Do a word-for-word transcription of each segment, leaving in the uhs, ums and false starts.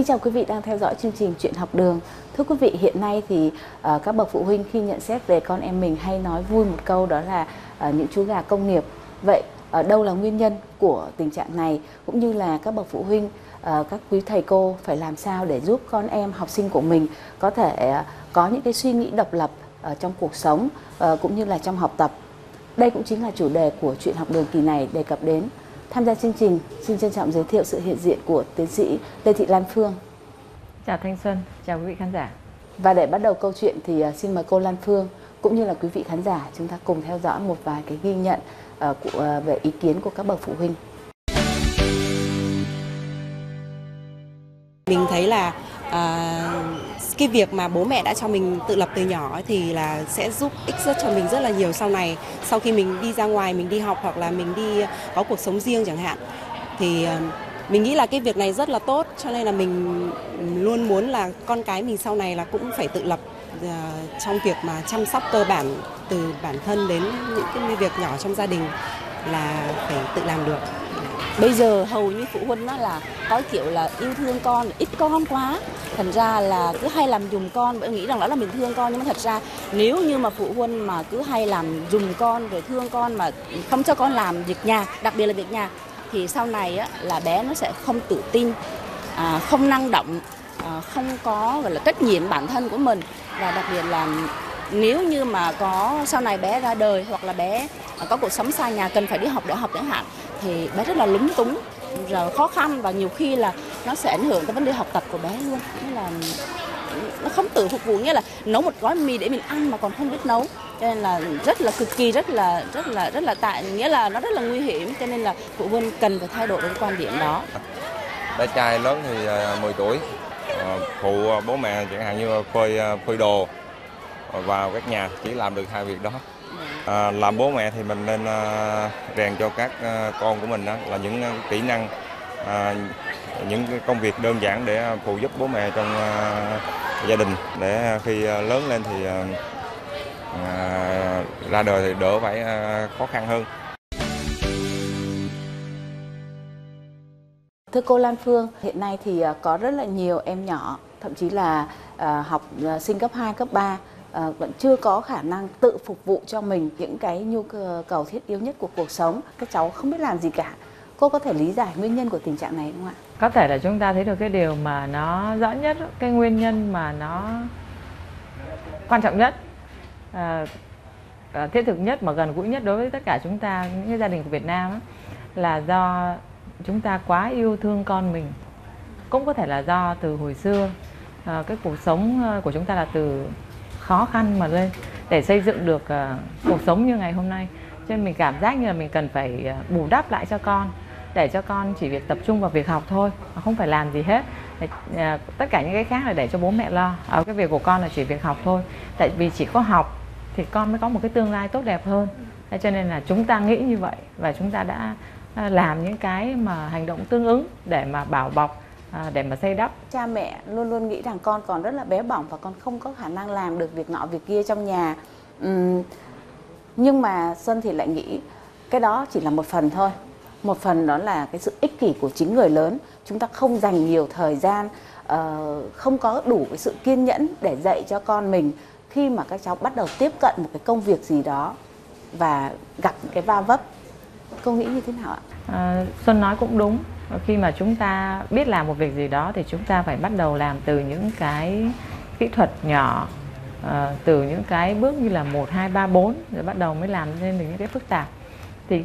Kính chào quý vị đang theo dõi chương trình Chuyện Học Đường. Thưa quý vị, hiện nay thì uh, các bậc phụ huynh khi nhận xét về con em mình hay nói vui một câu đó là uh, những chú gà công nghiệp. Vậy uh, đâu là nguyên nhân của tình trạng này, cũng như là các bậc phụ huynh, uh, các quý thầy cô phải làm sao để giúp con em học sinh của mình có thể uh, có những cái suy nghĩ độc lập uh, trong cuộc sống uh, cũng như là trong học tập. Đây cũng chính là chủ đề của Chuyện Học Đường kỳ này đề cập đến. Tham gia chương trình, xin trân trọng giới thiệu sự hiện diện của tiến sĩ Lê Thị Lan Phương. Chào Thanh Xuân, chào quý vị khán giả. Và để bắt đầu câu chuyện thì xin mời cô Lan Phương cũng như là quý vị khán giả chúng ta cùng theo dõi một vài cái ghi nhận của về ý kiến của các bậc phụ huynh. Mình thấy là à, cái việc mà bố mẹ đã cho mình tự lập từ nhỏ thì là sẽ giúp ích rất cho mình rất là nhiều sau này, sau khi mình đi ra ngoài, mình đi học hoặc là mình đi có cuộc sống riêng chẳng hạn, thì mình nghĩ là cái việc này rất là tốt, cho nên là mình luôn muốn là con cái mình sau này là cũng phải tự lập trong việc mà chăm sóc cơ bản từ bản thân đến những cái việc nhỏ trong gia đình là phải tự làm được. Bây giờ hầu như phụ huynh đó là có kiểu là yêu thương con, ít con quá, thành ra là cứ hay làm dùm con, nghĩ rằng đó là mình thương con, nhưng mà thật ra nếu như mà phụ huynh mà cứ hay làm dùm con rồi thương con mà không cho con làm việc nhà, đặc biệt là việc nhà, thì sau này á, là bé nó sẽ không tự tin, à, không năng động, à, không có gọi là trách nhiệm bản thân của mình, và đặc biệt là nếu như mà có sau này bé ra đời hoặc là bé có cuộc sống xa nhà, cần phải đi học đại học chẳng hạn, thì bé rất là lúng túng, rồi khó khăn, và nhiều khi là nó sẽ ảnh hưởng tới vấn đề học tập của bé luôn. Nghĩa là nó không tự phục vụ, nghĩa là nấu một gói mì để mình ăn mà còn không biết nấu, cho nên là rất là cực kỳ rất là rất là rất là tại nghĩa là nó rất là nguy hiểm, cho nên là phụ huynh cần phải thay đổi cái quan điểm đó. Bé trai lớn thì mười tuổi, phụ bố mẹ chẳng hạn như phơi phơi đồ vào các nhà, chỉ làm được hai việc đó. À, làm bố mẹ thì mình nên à, rèn cho các à, con của mình đó, là những à, kỹ năng, à, những cái công việc đơn giản để phụ giúp bố mẹ trong à, gia đình, để khi à, lớn lên thì à, à, ra đời thì đỡ phải à, khó khăn hơn. Thưa cô Lan Phương, hiện nay thì có rất là nhiều em nhỏ, thậm chí là à, học sinh cấp hai, cấp ba, À, vẫn chưa có khả năng tự phục vụ cho mình những cái nhu cầu thiết yếu nhất của cuộc sống. Các cháu không biết làm gì cả. Cô có thể lý giải nguyên nhân của tình trạng này không ạ? Có thể là chúng ta thấy được cái điều mà nó rõ nhất, cái nguyên nhân mà nó quan trọng nhất, à, thiết thực nhất mà gần gũi nhất đối với tất cả chúng ta, những cái gia đình của Việt Nam ấy, là do chúng ta quá yêu thương con mình. Cũng có thể là do từ hồi xưa, à, cái cuộc sống của chúng ta là từ khó khăn mà lên để xây dựng được uh, cuộc sống như ngày hôm nay, cho nên mình cảm giác như là mình cần phải uh, bù đắp lại cho con, để cho con chỉ việc tập trung vào việc học thôi, không phải làm gì hết. Để, uh, tất cả những cái khác là để cho bố mẹ lo. Ở cái việc của con là chỉ việc học thôi, tại vì chỉ có học thì con mới có một cái tương lai tốt đẹp hơn. Thế cho nên là chúng ta nghĩ như vậy, và chúng ta đã uh, làm những cái mà hành động tương ứng để mà bảo bọc, À, để mà xây đắp. Cha mẹ luôn luôn nghĩ rằng con còn rất là bé bỏng và con không có khả năng làm được việc nọ việc kia trong nhà. uhm, Nhưng mà Xuân thì lại nghĩ cái đó chỉ là một phần thôi. Một phần đó là cái sự ích kỷ của chính người lớn. Chúng ta không dành nhiều thời gian, uh, không có đủ cái sự kiên nhẫn để dạy cho con mình. Khi mà các cháu bắt đầu tiếp cận một cái công việc gì đó và gặp những cái va vấp, cô nghĩ như thế nào ạ? À, Xuân nói cũng đúng. Khi mà chúng ta biết làm một việc gì đó thì chúng ta phải bắt đầu làm từ những cái kỹ thuật nhỏ, từ những cái bước như là một, hai, ba, bốn, rồi bắt đầu mới làm lên được những cái phức tạp. Thì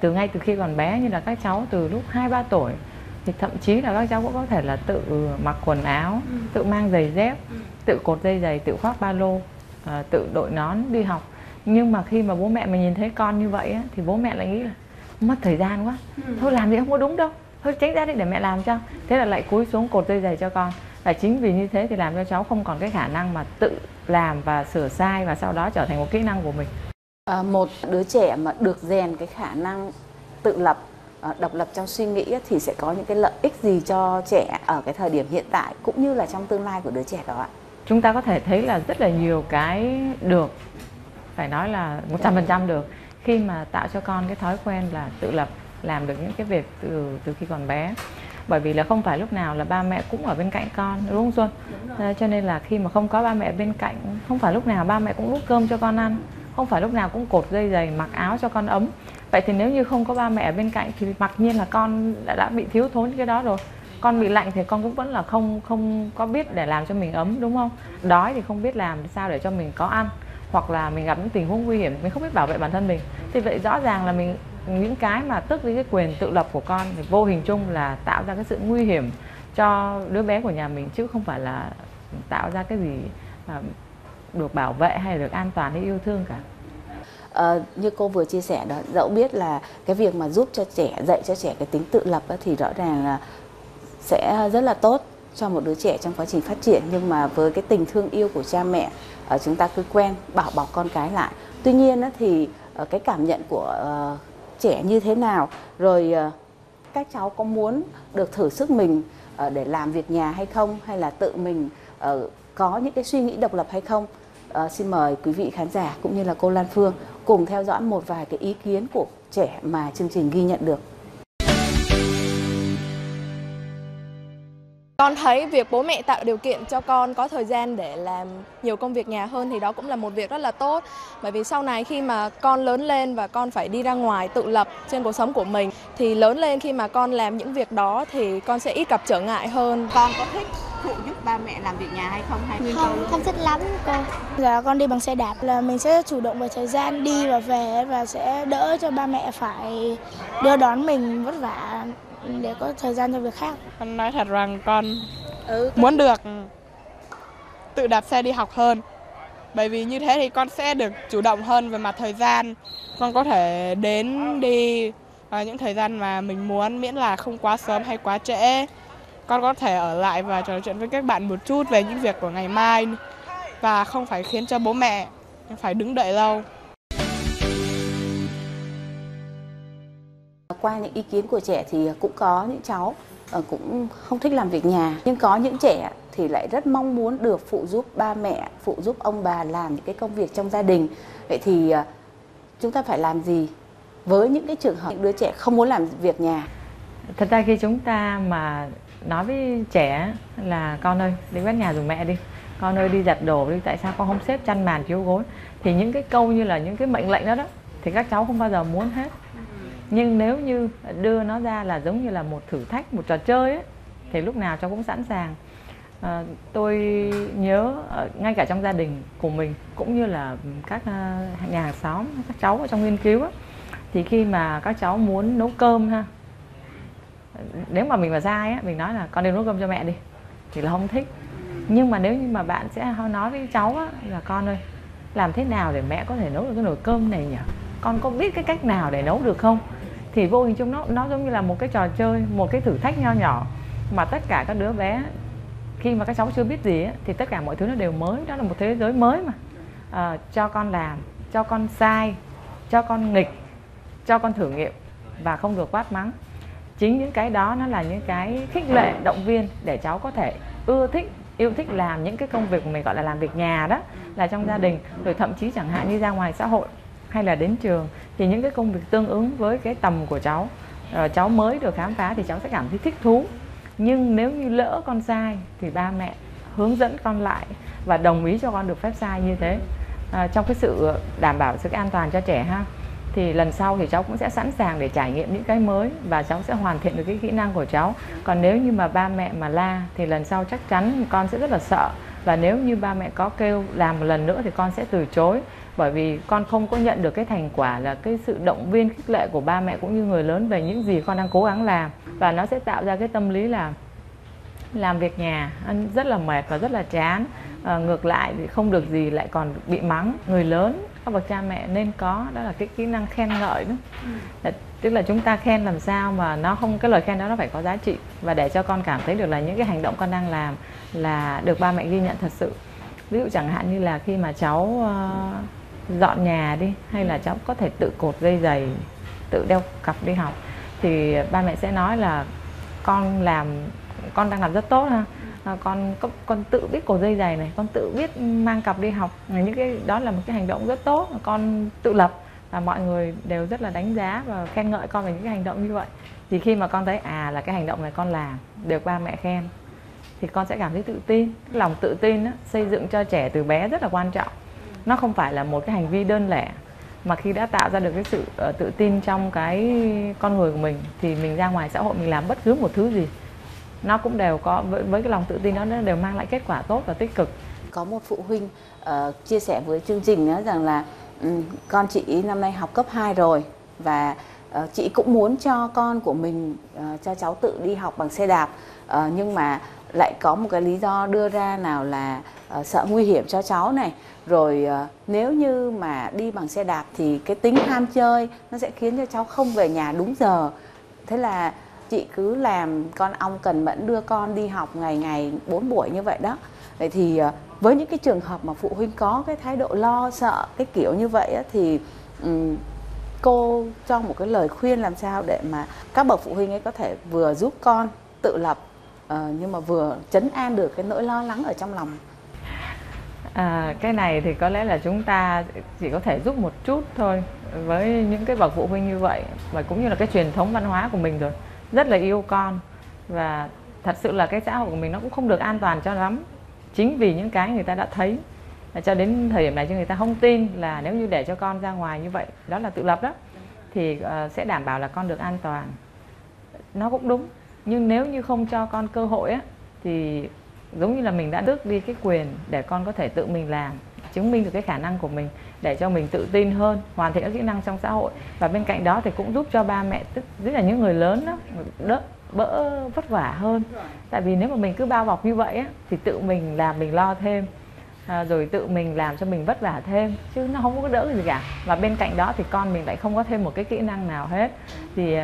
từ ngay từ khi còn bé, như là các cháu từ lúc hai, ba tuổi, thì thậm chí là các cháu cũng có thể là tự mặc quần áo, tự mang giày dép, tự cột dây giày, tự khoác ba lô, tự đội nón đi học. Nhưng mà khi mà bố mẹ mình nhìn thấy con như vậy thì bố mẹ lại nghĩ là mất thời gian quá, thôi làm gì không có đúng đâu, thôi tránh ra đi để mẹ làm cho. Thế là lại cúi xuống cột dây giày cho con. Và chính vì như thế thì làm cho cháu không còn cái khả năng mà tự làm và sửa sai, và sau đó trở thành một kỹ năng của mình. À, một đứa trẻ mà được rèn cái khả năng tự lập, độc lập trong suy nghĩ thì sẽ có những cái lợi ích gì cho trẻ ở cái thời điểm hiện tại cũng như là trong tương lai của đứa trẻ đó ạ? Chúng ta có thể thấy là rất là nhiều cái được, phải nói là một trăm phần trăm được, khi mà tạo cho con cái thói quen là tự lập, làm được những cái việc từ từ khi còn bé. bởi vì là không phải lúc nào là ba mẹ cũng ở bên cạnh con, đúng không Xuân? Đúng rồi. Cho nên là khi mà không có ba mẹ bên cạnh, không phải lúc nào ba mẹ cũng đút cơm cho con ăn, không phải lúc nào cũng cột dây giày mặc áo cho con ấm. Vậy thì nếu như không có ba mẹ bên cạnh thì mặc nhiên là con đã, đã bị thiếu thốn cái đó rồi. Con bị lạnh thì con cũng vẫn là không không có biết để làm cho mình ấm, đúng không? Đói thì không biết làm sao để cho mình có ăn, hoặc là mình gặp những tình huống nguy hiểm mình không biết bảo vệ bản thân mình. Thì vậy rõ ràng là mình những cái mà tước đi cái quyền tự lập của con thì vô hình chung là tạo ra cái sự nguy hiểm cho đứa bé của nhà mình, chứ không phải là tạo ra cái gì được bảo vệ hay được an toàn hay yêu thương cả. À, như cô vừa chia sẻ đó, dẫu biết là cái việc mà giúp cho trẻ, dạy cho trẻ cái tính tự lập đó, thì rõ ràng là sẽ rất là tốt cho một đứa trẻ trong quá trình phát triển, nhưng mà với cái tình thương yêu của cha mẹ, chúng ta cứ quen bảo bọc con cái lại. Tuy nhiên thì cái cảm nhận của trẻ như thế nào, rồi các cháu có muốn được thử sức mình để làm việc nhà hay không, hay là tự mình có những cái suy nghĩ độc lập hay không? Xin mời quý vị khán giả cũng như là cô Lan Phương cùng theo dõi một vài cái ý kiến của trẻ mà chương trình ghi nhận được. Con thấy việc bố mẹ tạo điều kiện cho con có thời gian để làm nhiều công việc nhà hơn thì đó cũng là một việc rất là tốt. Bởi vì sau này khi mà con lớn lên và con phải đi ra ngoài tự lập trên cuộc sống của mình, thì lớn lên khi mà con làm những việc đó thì con sẽ ít gặp trở ngại hơn. Con có thích phụ giúp ba mẹ làm việc nhà hay không? Hay không, không, không thích lắm cô. Giờ con đi bằng xe đạp là mình sẽ chủ động về thời gian đi và về, và sẽ đỡ cho ba mẹ phải đưa đón mình vất vả, để có thời gian cho việc khác. Con nói thật rằng con ừ, muốn được tự đạp xe đi học hơn. Bởi vì như thế thì con sẽ được chủ động hơn về mặt thời gian. Con có thể đến đi vào những thời gian mà mình muốn, miễn là không quá sớm hay quá trễ. Con có thể ở lại và trò chuyện với các bạn một chút về những việc của ngày mai, và không phải khiến cho bố mẹ phải đứng đợi lâu. Qua những ý kiến của trẻ thì cũng có những cháu cũng không thích làm việc nhà, nhưng có những trẻ thì lại rất mong muốn được phụ giúp ba mẹ, phụ giúp ông bà làm những cái công việc trong gia đình. Vậy thì chúng ta phải làm gì với những cái trường hợp những đứa trẻ không muốn làm việc nhà? Thật ra khi chúng ta mà nói với trẻ là con ơi đi quét nhà giùm mẹ đi, con ơi đi giặt đồ đi, tại sao con không xếp chăn màn chiếu gối, thì những cái câu như là những cái mệnh lệnh đó đó thì các cháu không bao giờ muốn hết. Nhưng nếu như đưa nó ra là giống như là một thử thách, một trò chơi ấy, thì lúc nào cháu cũng sẵn sàng. À, tôi nhớ ngay cả trong gia đình của mình cũng như là các nhà hàng xóm, các cháu ở trong nghiên cứu ấy, thì khi mà các cháu muốn nấu cơm ha, nếu mà mình mà sai ấy, mình nói là con đi nấu cơm cho mẹ đi, thì là không thích. Nhưng mà nếu như mà bạn sẽ nói với cháu ấy, là con ơi làm thế nào để mẹ có thể nấu được cái nồi cơm này nhỉ? Con có biết cái cách nào để nấu được không? Thì vô hình chung nó nó giống như là một cái trò chơi, một cái thử thách nho nhỏ mà tất cả các đứa bé khi mà các cháu chưa biết gì ấy, thì tất cả mọi thứ nó đều mới, đó là một thế giới mới mà. À, cho con làm, cho con sai, cho con nghịch, cho con thử nghiệm và không được quát mắng. Chính những cái đó nó là những cái khích lệ, động viên để cháu có thể ưa thích, yêu thích làm những cái công việc của mình gọi là làm việc nhà đó, là trong gia đình, rồi thậm chí chẳng hạn như ra ngoài xã hội hay là đến trường, thì những cái công việc tương ứng với cái tầm của cháu, cháu mới được khám phá thì cháu sẽ cảm thấy thích thú. Nhưng nếu như lỡ con sai thì ba mẹ hướng dẫn con lại và đồng ý cho con được phép sai như thế, à, trong cái sự đảm bảo sự an toàn cho trẻ ha, thì lần sau thì cháu cũng sẽ sẵn sàng để trải nghiệm những cái mới và cháu sẽ hoàn thiện được cái kỹ năng của cháu. Còn nếu như mà ba mẹ mà la thì lần sau chắc chắn con sẽ rất là sợ, và nếu như ba mẹ có kêu làm một lần nữa thì con sẽ từ chối. Bởi vì con không có nhận được cái thành quả là cái sự động viên khích lệ của ba mẹ cũng như người lớn về những gì con đang cố gắng làm. Và nó sẽ tạo ra cái tâm lý là làm việc nhà rất là mệt và rất là chán. À, ngược lại thì không được gì lại còn bị mắng. Người lớn, các bậc cha mẹ nên có, đó là cái kỹ năng khen ngợi đó. Ừ. Tức là chúng ta khen làm sao mà nó không, cái lời khen đó nó phải có giá trị. Và để cho con cảm thấy được là những cái hành động con đang làm là được ba mẹ ghi nhận thật sự. Ví dụ chẳng hạn như là khi mà cháu... Uh, dọn nhà đi, hay là cháu có thể tự cột dây giày, tự đeo cặp đi học, thì ba mẹ sẽ nói là con làm, con đang làm rất tốt ha, con con tự biết cột dây giày này, con tự biết mang cặp đi học, những cái đó là một cái hành động rất tốt, con tự lập, và mọi người đều rất là đánh giá và khen ngợi con về những cái hành động như vậy. Thì khi mà con thấy à là cái hành động này con làm được ba mẹ khen thì con sẽ cảm thấy tự tin. Lòng tự tin đó, xây dựng cho trẻ từ bé rất là quan trọng. Nó không phải là một cái hành vi đơn lẻ, mà khi đã tạo ra được cái sự tự tin trong cái con người của mình thì mình ra ngoài xã hội mình làm bất cứ một thứ gì nó cũng đều có với, với cái lòng tự tin đó, nó đều mang lại kết quả tốt và tích cực. Có một phụ huynh uh, chia sẻ với chương trình đó rằng là um, con chị năm nay học cấp hai rồi và uh, chị cũng muốn cho con của mình, uh, cho cháu tự đi học bằng xe đạp, uh, nhưng mà lại có một cái lý do đưa ra nào là uh, sợ nguy hiểm cho cháu này, rồi uh, nếu như mà đi bằng xe đạp thì cái tính ham chơi nó sẽ khiến cho cháu không về nhà đúng giờ. Thế là chị cứ làm con ong cần mẫn đưa con đi học ngày ngày bốn buổi như vậy đó. Vậy thì uh, với những cái trường hợp mà phụ huynh có cái thái độ lo sợ cái kiểu như vậy á, thì um, cô cho một cái lời khuyên làm sao để mà các bậc phụ huynh ấy có thể vừa giúp con tự lập, Ờ, nhưng mà vừa trấn an được cái nỗi lo lắng ở trong lòng? À, cái này thì có lẽ là chúng ta chỉ có thể giúp một chút thôi với những cái bậc phụ huynh như vậy, và cũng như là cái truyền thống văn hóa của mình rồi, rất là yêu con. Và thật sự là cái xã hội của mình nó cũng không được an toàn cho lắm, chính vì những cái người ta đã thấy cho đến thời điểm này, cho người ta không tin là nếu như để cho con ra ngoài như vậy, đó là tự lập đó, thì uh, sẽ đảm bảo là con được an toàn. Nó cũng đúng, nhưng nếu như không cho con cơ hội á, thì giống như là mình đã tước đi cái quyền để con có thể tự mình làm, chứng minh được cái khả năng của mình, để cho mình tự tin hơn, hoàn thiện các kỹ năng trong xã hội. Và bên cạnh đó thì cũng giúp cho ba mẹ, tức là những người lớn đó, đỡ bỡ vất vả hơn. Tại vì nếu mà mình cứ bao bọc như vậy á, thì tự mình làm mình lo thêm, à, rồi tự mình làm cho mình vất vả thêm, chứ nó không có đỡ gì cả. Và bên cạnh đó thì con mình lại không có thêm một cái kỹ năng nào hết. Thì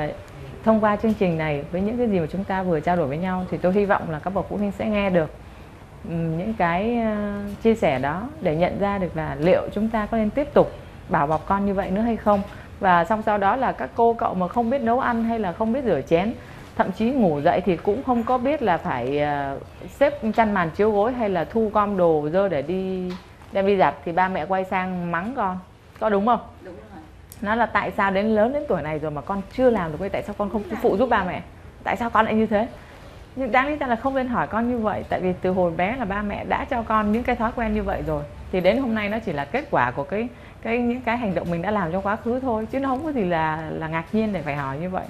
thông qua chương trình này, với những cái gì mà chúng ta vừa trao đổi với nhau, thì tôi hy vọng là các bậc phụ huynh sẽ nghe được những cái chia sẻ đó để nhận ra được là liệu chúng ta có nên tiếp tục bảo bọc con như vậy nữa hay không. Và song sau đó là các cô cậu mà không biết nấu ăn hay là không biết rửa chén, thậm chí ngủ dậy thì cũng không có biết là phải xếp chăn màn chiếu gối hay là thu gom đồ dơ để đi đem đi giặt, thì ba mẹ quay sang mắng con, có đúng không? Đúng. Nó là tại sao đến lớn đến tuổi này rồi mà con chưa làm được, tại sao con không phụ giúp ba mẹ, tại sao con lại như thế? Nhưng đáng lý ra là không nên hỏi con như vậy, tại vì từ hồi bé là ba mẹ đã cho con những cái thói quen như vậy rồi, thì đến hôm nay nó chỉ là kết quả của cái cái những cái hành động mình đã làm trong quá khứ thôi, chứ nó không có gì là là ngạc nhiên để phải hỏi như vậy.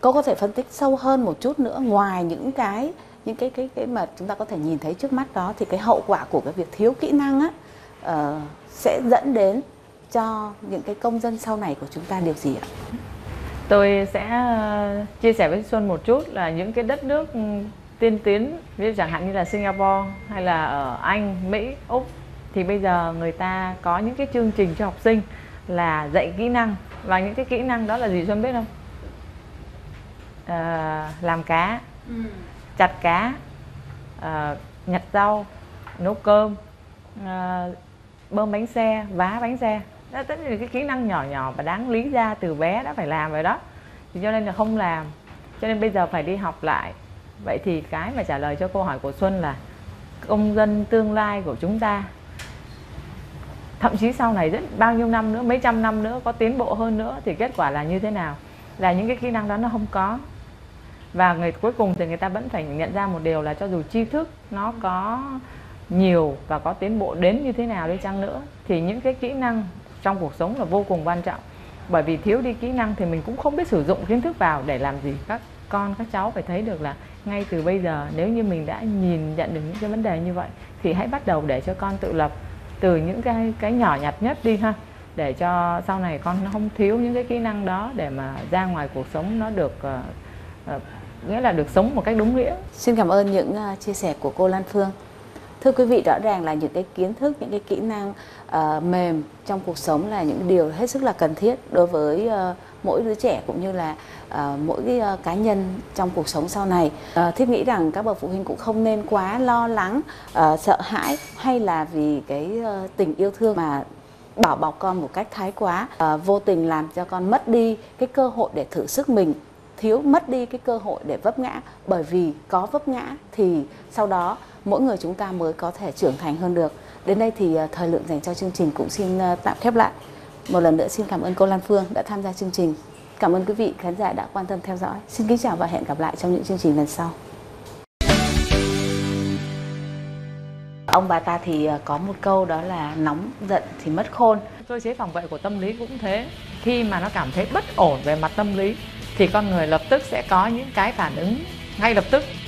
Cô có thể phân tích sâu hơn một chút nữa, ngoài những cái những cái cái cái mà chúng ta có thể nhìn thấy trước mắt đó, thì cái hậu quả của cái việc thiếu kỹ năng á, uh, sẽ dẫn đến cho những cái công dân sau này của chúng ta điều gì ạ? Tôi sẽ chia sẻ với Xuân một chút là những cái đất nước tiên tiến, ví dụ chẳng hạn như là Singapore hay là ở Anh, Mỹ, Úc, thì bây giờ người ta có những cái chương trình cho học sinh là dạy kỹ năng. Và những cái kỹ năng đó là gì Xuân biết không? À, làm cá, chặt cá, à, nhặt rau, nấu cơm, à, bơm bánh xe, vá bánh xe. Đó, tất nhiên là cái kỹ năng nhỏ nhỏ và đáng lý ra từ bé đã phải làm rồi đó, thì cho nên là không làm, cho nên bây giờ phải đi học lại. Vậy thì cái mà trả lời cho câu hỏi của Xuân là công dân tương lai của chúng ta, thậm chí sau này rất bao nhiêu năm nữa, mấy trăm năm nữa, có tiến bộ hơn nữa, thì kết quả là như thế nào? Là những cái kỹ năng đó nó không có. Và người cuối cùng thì người ta vẫn phải nhận ra một điều là cho dù tri thức nó có nhiều và có tiến bộ đến như thế nào đi chăng nữa, thì những cái kỹ năng trong cuộc sống là vô cùng quan trọng. Bởi vì thiếu đi kỹ năng thì mình cũng không biết sử dụng kiến thức vào để làm gì. Các con, các cháu phải thấy được là ngay từ bây giờ, nếu như mình đã nhìn nhận được những cái vấn đề như vậy, thì hãy bắt đầu để cho con tự lập từ những cái cái nhỏ nhặt nhất đi ha, để cho sau này con nó không thiếu những cái kỹ năng đó, để mà ra ngoài cuộc sống nó được uh, uh, nghĩa là được sống một cách đúng nghĩa. Xin cảm ơn những uh, chia sẻ của cô Lan Phương. Thưa quý vị, rõ ràng là những cái kiến thức, những cái kỹ năng uh, mềm trong cuộc sống là những điều hết sức là cần thiết đối với uh, mỗi đứa trẻ, cũng như là uh, mỗi cái, uh, cá nhân trong cuộc sống sau này. Uh, Thiết nghĩ rằng các bậc phụ huynh cũng không nên quá lo lắng, uh, sợ hãi, hay là vì cái uh, tình yêu thương mà bảo bọc con một cách thái quá, uh, vô tình làm cho con mất đi cái cơ hội để thử sức mình, thiếu mất đi cái cơ hội để vấp ngã. Bởi vì có vấp ngã thì sau đó mỗi người chúng ta mới có thể trưởng thành hơn được. Đến đây thì thời lượng dành cho chương trình cũng xin tạm khép lại. Một lần nữa xin cảm ơn cô Lan Phương đã tham gia chương trình. Cảm ơn quý vị khán giả đã quan tâm theo dõi. Xin kính chào và hẹn gặp lại trong những chương trình lần sau. Ông bà ta thì có một câu đó là nóng giận thì mất khôn. Cơ chế phòng vệ của tâm lý cũng thế. Khi mà nó cảm thấy bất ổn về mặt tâm lý thì con người lập tức sẽ có những cái phản ứng ngay lập tức.